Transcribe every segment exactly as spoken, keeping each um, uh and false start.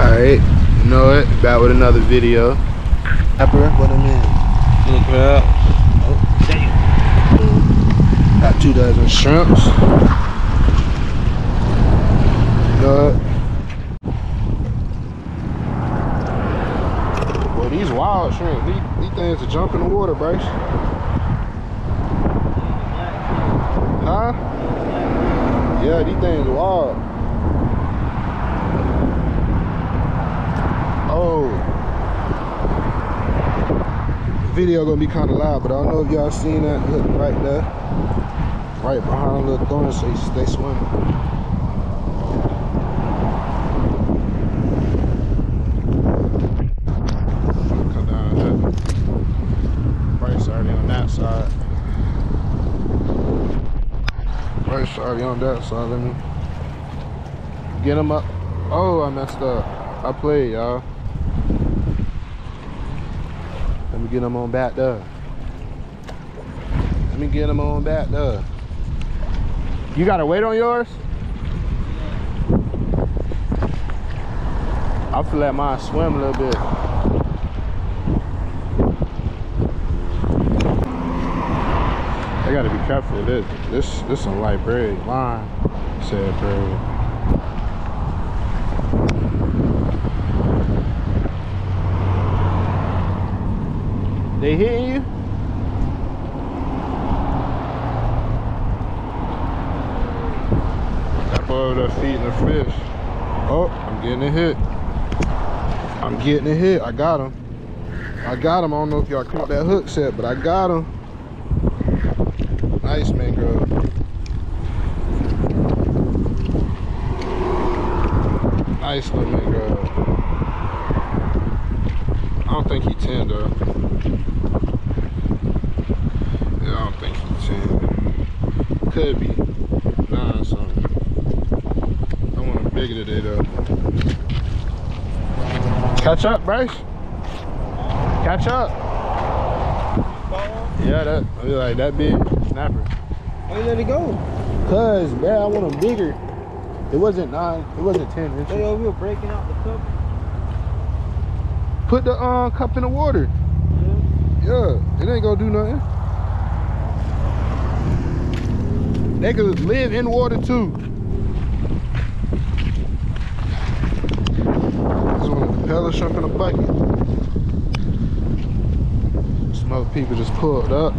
Alright, you know it. Back with another video. Pepper, what a man. Look it up. Oh, damn. Got two dozen shrimps. You know it. Boy, these wild shrimp. These, these things are jumping the water, Bryce. Huh? Yeah, these things are wild. Video gonna be kind of loud, but I don't know if y'all seen that. Look right there, right behind the little thorns, so you stay swimming. Come down there. Bryce already on that side. Bryce already on that side. Let me get him up. Oh, I messed up. I played, y'all. Let me get them on back there. Let me get them on back there. You gotta wait on yours? I feel like mine swim a little bit. I gotta be careful of this. This this some light bread. Line said bread. They hear you? That boy over there feeding the fish. Oh, I'm getting a hit. I'm getting a hit. I got him. I got him. I don't know if y'all caught that hook set, but I got him. Nice mangrove. Nice little mangrove. I don't think he tender. Could be nine something. I want them bigger today though. Catch up, Bryce. Catch up. Yeah, that like that big snapper. Why you let it go? Cause man, I want them bigger. It wasn't nine. It wasn't ten inches. Yo, we were breaking out the cup. Put the um cup in the water. Yeah, yeah, it ain't gonna do nothing. They could live in water too. This one hella shrimp in a bucket. Some other people just pulled up.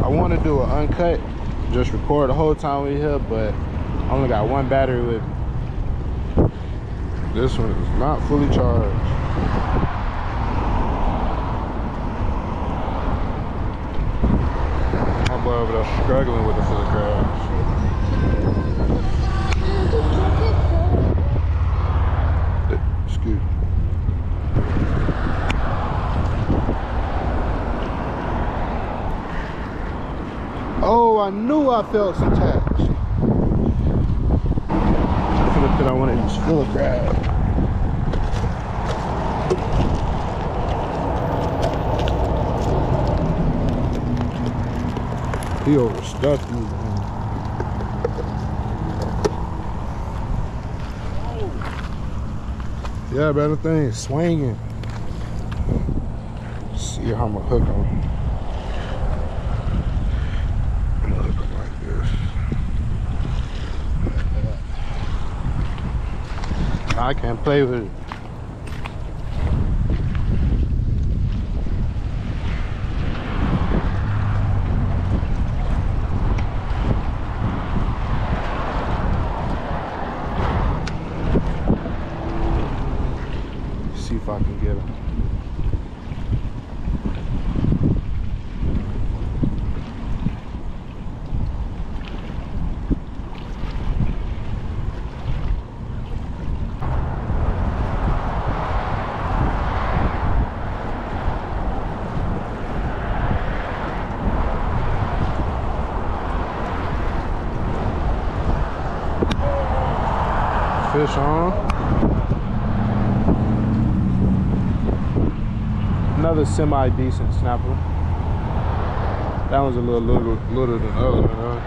I want to do an uncut, just record the whole time we here, but I only got one battery with me. This one is not fully charged. My boy over there struggling with the fish crabs. Excuse me. Oh, I knew I felt some touch. I wanted to fill a crab. He overstuffed me, man. Oh. Yeah, better thing swinging. Let's see how I'm gonna hook him. I can't play with it. See if I can get him. Fish on. Another semi-decent snapper. That one's a little little littler than the other one, huh?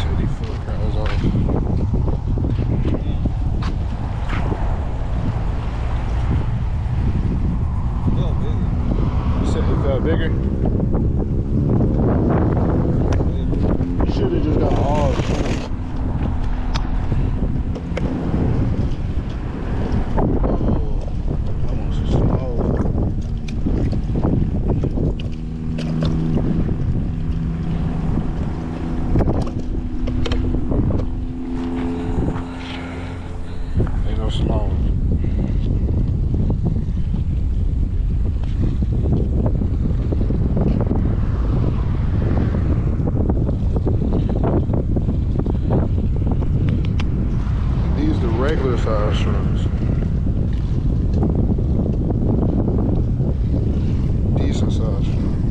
Till these foot crowds off. You said it felt bigger? You should have just got all of it. Regular size shrimps. Decent size shrimp.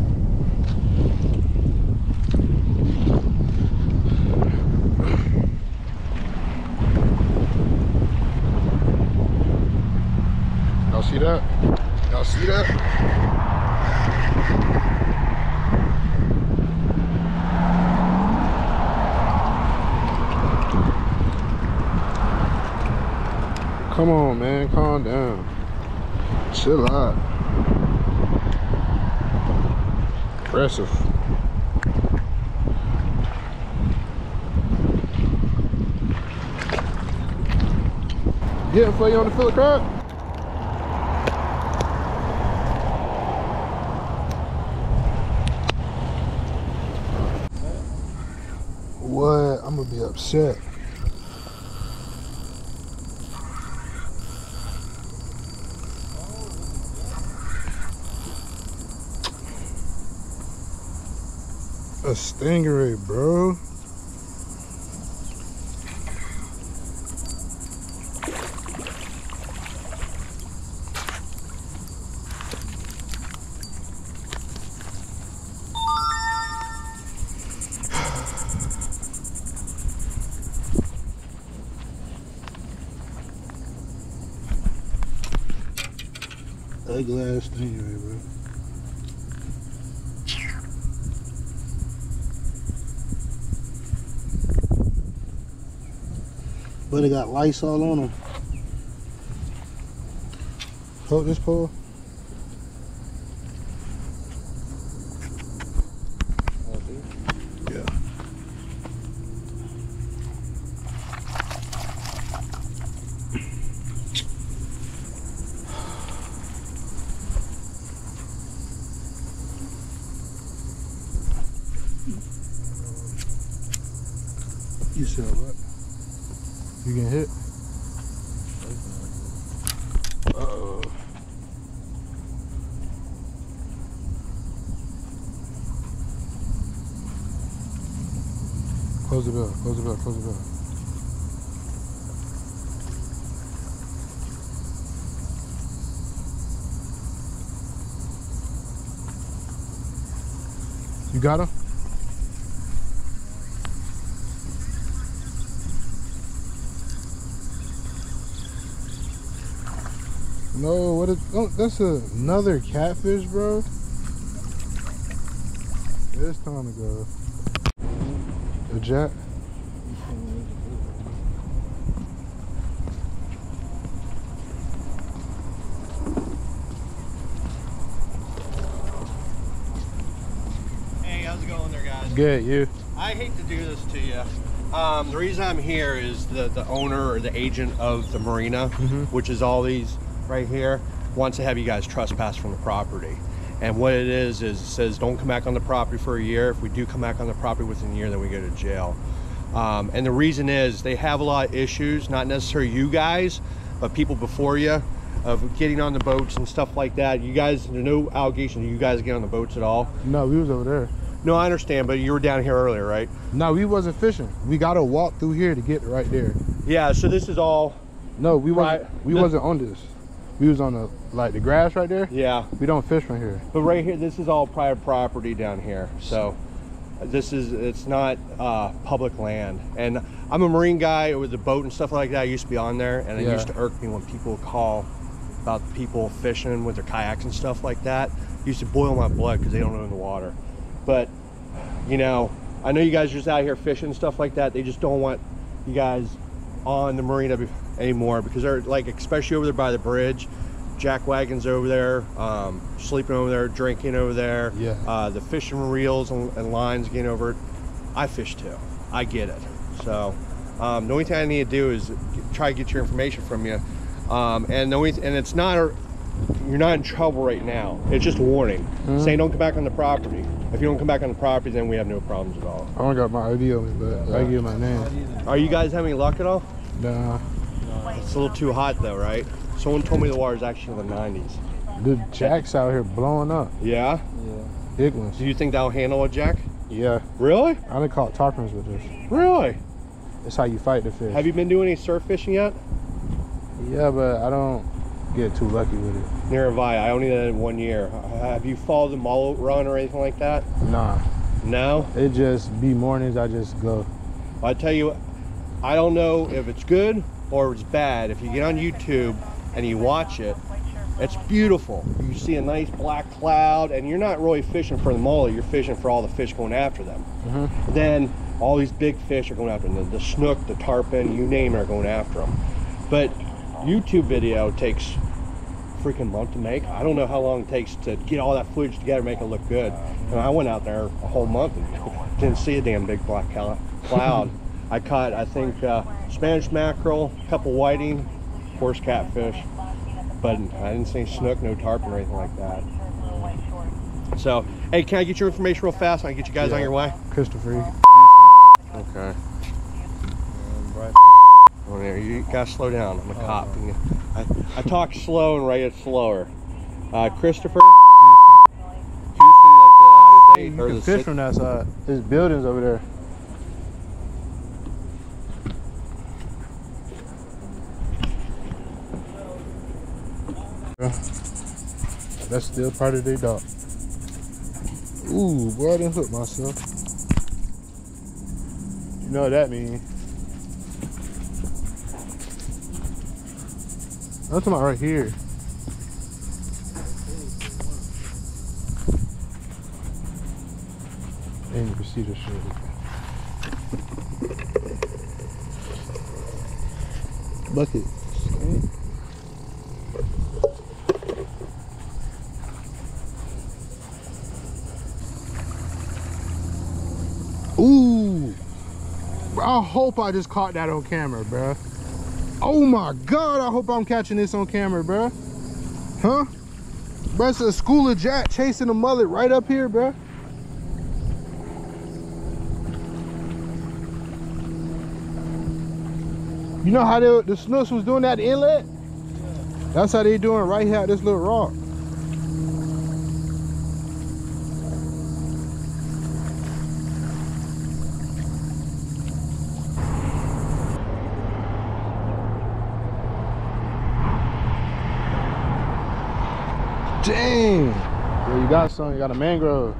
Y'all see that? Y'all see that? Come on, man, calm down. Chill out. Impressive. Yeah, for you on the fillet crab? What? I'm gonna be upset. A stingray, bro. A glass stingray, bro. But they got lights all on them. Hold this pole. Yeah. You said what? You getting hit? Uh-oh. Close the bell, close the bell, close the bell. You got him? No, what is, oh, that's another catfish, bro. It's time to go. A jack. Hey, how's it going there, guys? Good, you? I hate to do this to you. Um, the reason I'm here is the, the owner or the agent of the marina, mm-hmm. which is all these right here, wants to have you guys trespass from the property. And what it is is it says don't come back on the property for a year. If we do come back on the property within a year, then we go to jail. Um, and the reason is they have a lot of issues, not necessarily you guys, but people before you, of getting on the boats and stuff like that. You guys, there's no allegation you guys get on the boats at all. No, we was over there. No, I understand, but you were down here earlier, right? No, we wasn't fishing. We got to walk through here to get right there. Yeah, so this is all. No, we wasn't. Right, we wasn't on this. We was on the, like the grass right there. Yeah. We don't fish from here. But right here, this is all private property down here. So this is, it's not uh, public land. And I'm a marine guy with a boat and stuff like that. I used to be on there and it yeah. used to irk me when people would call about people fishing with their kayaks and stuff like that. used to boil my blood because they don't own the water. But, you know, I know you guys are just out here fishing and stuff like that. They just don't want you guys on the marina anymore because they're like, especially over there by the bridge, jack wagons over there, um, sleeping over there, drinking over there. Yeah. Uh, the fishing reels and, and lines getting over. I fish too. I get it. So um, the only thing I need to do is try to get your information from you. Um, and the only, and it's not a, you're not in trouble right now. It's just a warning, mm-hmm. saying don't come back on the property. If you don't come back on the property, then we have no problems at all. I don't got my I D on me, but yeah. I give my name. Are you guys having luck at all? Nah. It's a little too hot though, right? Someone told me the water's actually in the nineties. Dude, jack's out here blowing up. Yeah? Yeah. Big ones. Do you think that'll handle a jack? Yeah. Really? I done caught tarpons with this. Really? That's how you fight the fish. Have you been doing any surf fishing yet? Yeah, but I don't get too lucky with it. Near have I. I only did it in one year. Have you followed the mullet run or anything like that? Nah. No? It just be mornings, I just go. Well, I tell you, I don't know if it's good or it's bad. If you get on YouTube and you watch it, it's beautiful. You see a nice black cloud, and you're not really fishing for the mullet. You're fishing for all the fish going after them. Mm-hmm. Then all these big fish are going after them. The, the snook, the tarpon, you name it, are going after them. But YouTube video takes a freaking month to make. I don't know how long it takes to get all that footage together, make it look good. And I went out there a whole month and didn't see a damn big black cloud. I caught, I think, uh, Spanish mackerel, a couple whiting, of course catfish, but I didn't see any snook, no tarpon or anything like that. So, hey, can I get your information real fast? I can get you guys yeah. on your way. Christopher. Okay. On there. You gotta slow down. I'm a cop. I, I talk slow and Ray is slower. Uh, Christopher. Houston, like the, you can fish from that side. There's buildings over there. That's still part of their dock. Ooh, boy, I didn't hook myself. You know what that means. I'm talking about right here. And you can see the shit. Bucket. Okay. Ooh. I hope I just caught that on camera, bruh. Oh my God, I hope I'm catching this on camera, bruh. Huh? Bruh, it's a school of jack chasing a mullet right up here, bruh. You know how they, the snooks was doing that inlet? That's how they doing right here at this little rock. Dang! Yeah, you got some. You got a mangrove.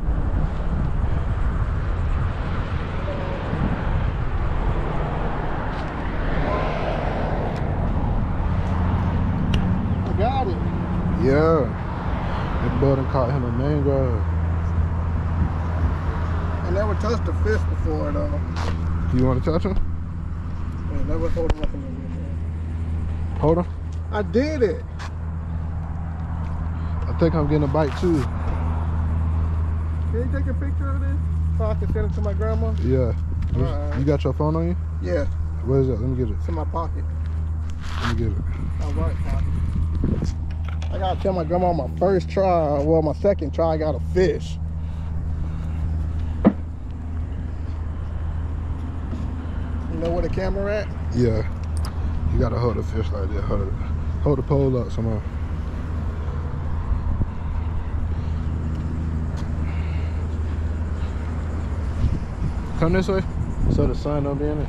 I got it. Yeah. That boy done caught him a mangrove. I never touched a fish before though. Do you want to touch him? I never hold him up in the Hold him? I did it. I think I'm getting a bite too. Can you take a picture of this so I can send it to my grandma? Yeah. Right. You got your phone on you? Yeah. Where is that? Let me get it. It's in my pocket. Let me get it. My right pocket. I gotta tell my grandma my first try, well my second try I got a fish. You know where the camera at? Yeah. You gotta hold the fish like that. Hold, hold the pole up somehow. Come this way, so the sun don't be in it.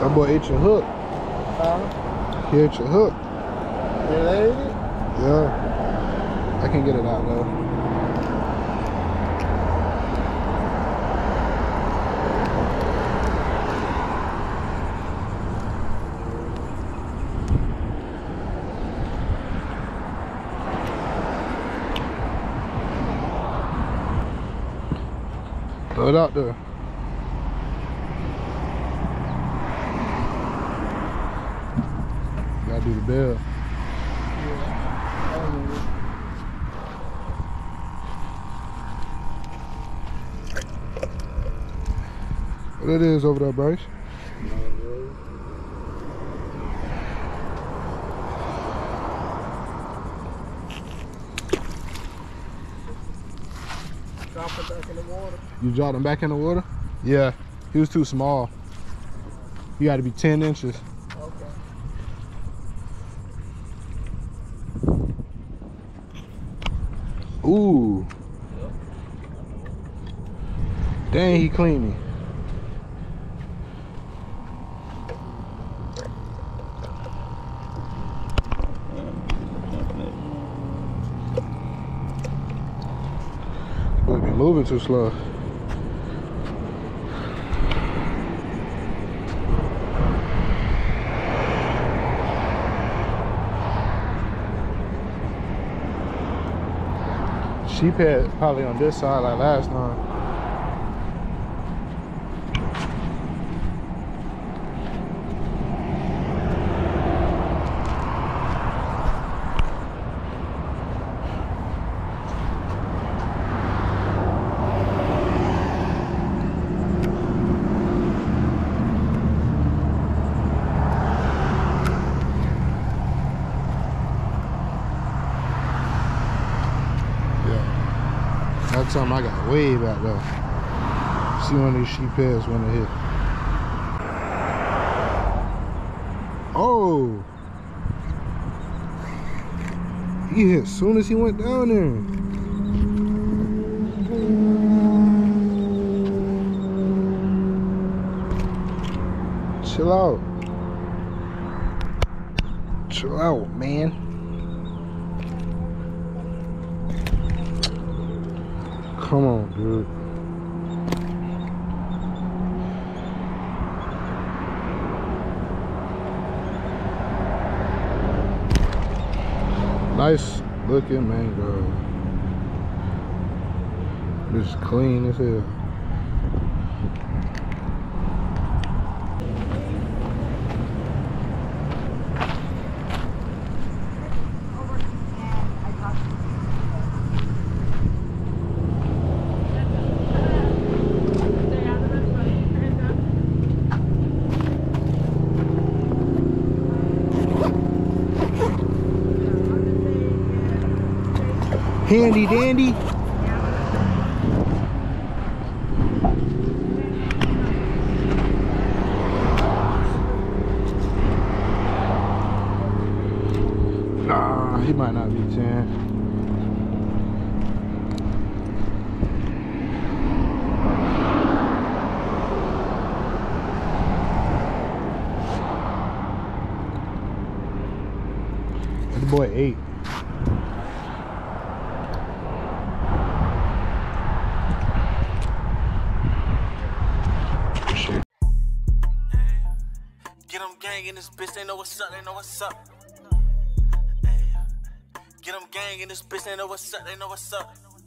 That boy ate your hook. Huh? He ate your hook. Did they eat it? Yeah. I can get it out though. Throw it out there. Gotta do the bell. What it is over there, Bryce? Drop it back in the water. You dropped him back in the water? Yeah. He was too small. You got to be ten inches. Okay. Ooh. Yep. Dang, he cleaned me. We've been moving too slow. Sheephead probably on this side like last time. That's something I got way back though. See one of these sheep heads when they hit. Oh! He hit as soon as he went down there. Chill out. Chill out, man. Come on, dude. Nice looking mango. Just clean as hell. Handy dandy. Nah, he might not be ten. That boy eight. In this bitch, they know what's up, they know what's up. Ay, get them gang in this bitch, they know what's up, they know what's up.